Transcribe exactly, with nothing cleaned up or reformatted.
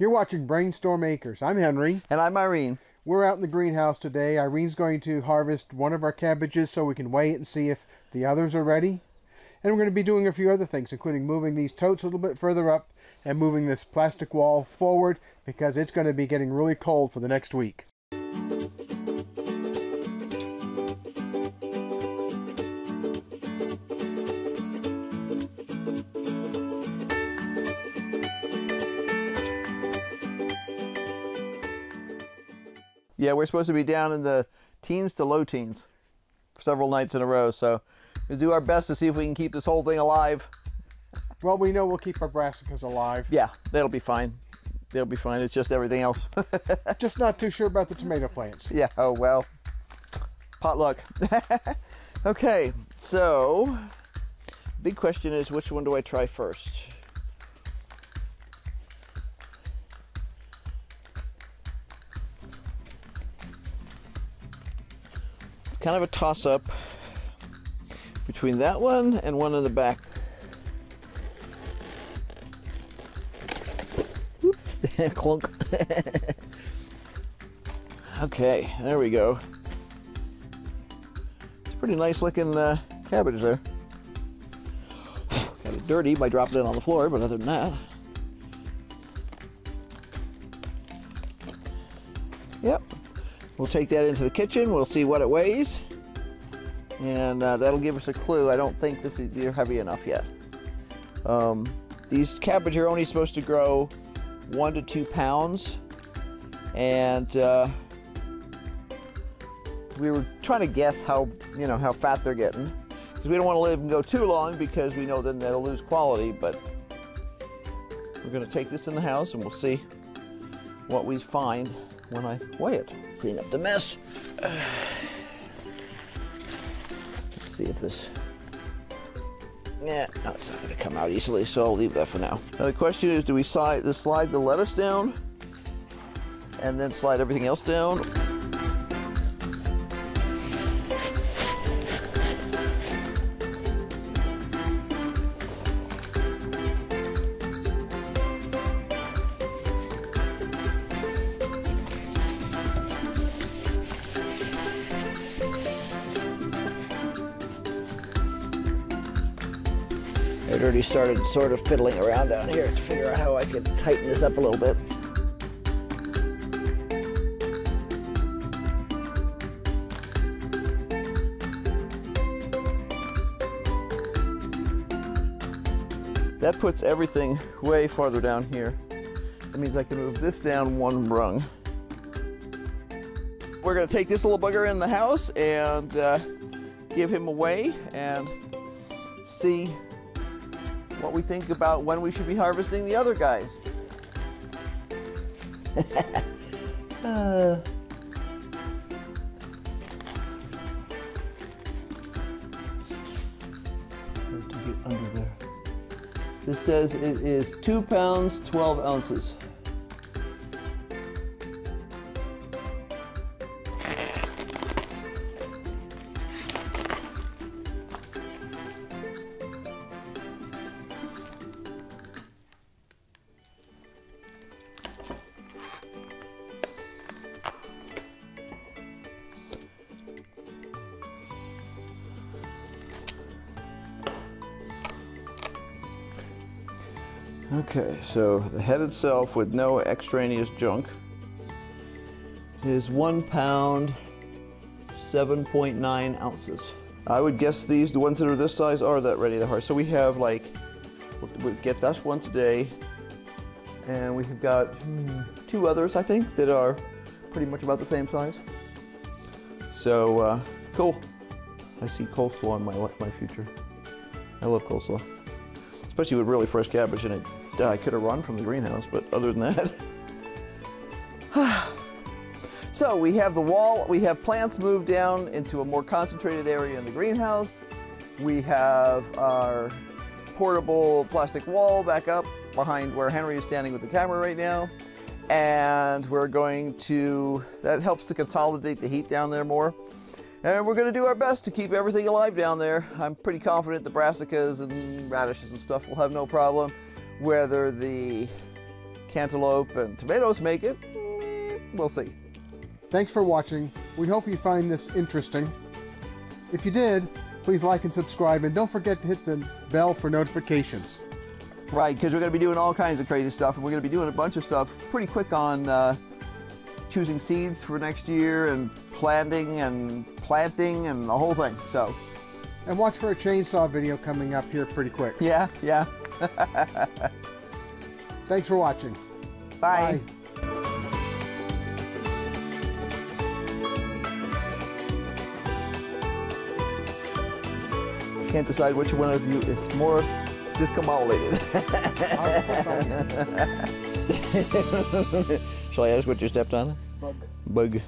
You're watching Brainstorm Acres. I'm Henry. And I'm Irene. We're out in the greenhouse today. Irene's going to harvest one of our cabbages so we can weigh it and see if the others are ready. And we're going to be doing a few other things, including moving these totes a little bit further up and moving this plastic wall forward because it's going to be getting really cold for the next week. Yeah, we're supposed to be down in the teens to low teens for several nights in a row, so we'll do our best to see if we can keep this whole thing alive. Well, we know we'll keep our brassicas alive. Yeah, that'll be fine. They'll be fine. It's just everything else. Just not too sure about the tomato plants. Yeah, oh well. Potluck. Okay, so big question is, which one do I try first? Kind of a toss-up between that one and one in the back. Clunk. Okay, there we go. It's a pretty nice looking uh, cabbage there. Kind of dirty by dropping it on the floor, but other than that. Yep. We'll take that into the kitchen, we'll see what it weighs, and uh, that'll give us a clue. I don't think this is they're heavy enough yet. Um, these cabbage are only supposed to grow one to two pounds, and uh, we were trying to guess how, you know, how fat they're getting, because we don't want to let them go too long because we know then they'll lose quality, but we're going to take this in the house and we'll see what we find when I weigh it. Clean up the mess. Uh, let's see if this, yeah, no, it's not gonna come out easily, so I'll leave that for now. Now the question is, do we slide the, slide the lettuce down and then slide everything else down? I'd already started sort of fiddling around down here to figure out how I could tighten this up a little bit. That puts everything way farther down here. That means I can move this down one rung. We're going to take this little bugger in the house and uh, give him away and see what we think about when we should be harvesting the other guys. uh. Hard to get under there. This says it is two pounds, twelve ounces. Okay, so the head itself with no extraneous junk is one pound, seven point nine ounces. I would guess these, the ones that are this size, are that ready to harvest. So we have like, we'll get that once a day, and we've got two others, I think, that are pretty much about the same size. So, uh, cool. I see coleslaw in my, my future. I love coleslaw. Especially with really fresh cabbage in it. I could have run from the greenhouse, but other than that. So we have the wall, we have plants moved down into a more concentrated area in the greenhouse. We have our portable plastic wall back up behind where Henry is standing with the camera right now. And we're going to, that helps to consolidate the heat down there more. And we're going to do our best to keep everything alive down there. I'm pretty confident the brassicas and radishes and stuff will have no problem. Whether the cantaloupe and tomatoes make it, we'll see. Thanks for watching. We hope you find this interesting. If you did, please like and subscribe, and don't forget to hit the bell for notifications. Right, because we're going to be doing all kinds of crazy stuff, and we're going to be doing a bunch of stuff pretty quick on uh, choosing seeds for next year and planting and planting and the whole thing. So, and watch for a chainsaw video coming up here pretty quick. Yeah, yeah. Thanks for watching. Bye. Bye. Can't decide which one of you is more discombobulated. Shall I ask what you stepped on? Bug. Bug.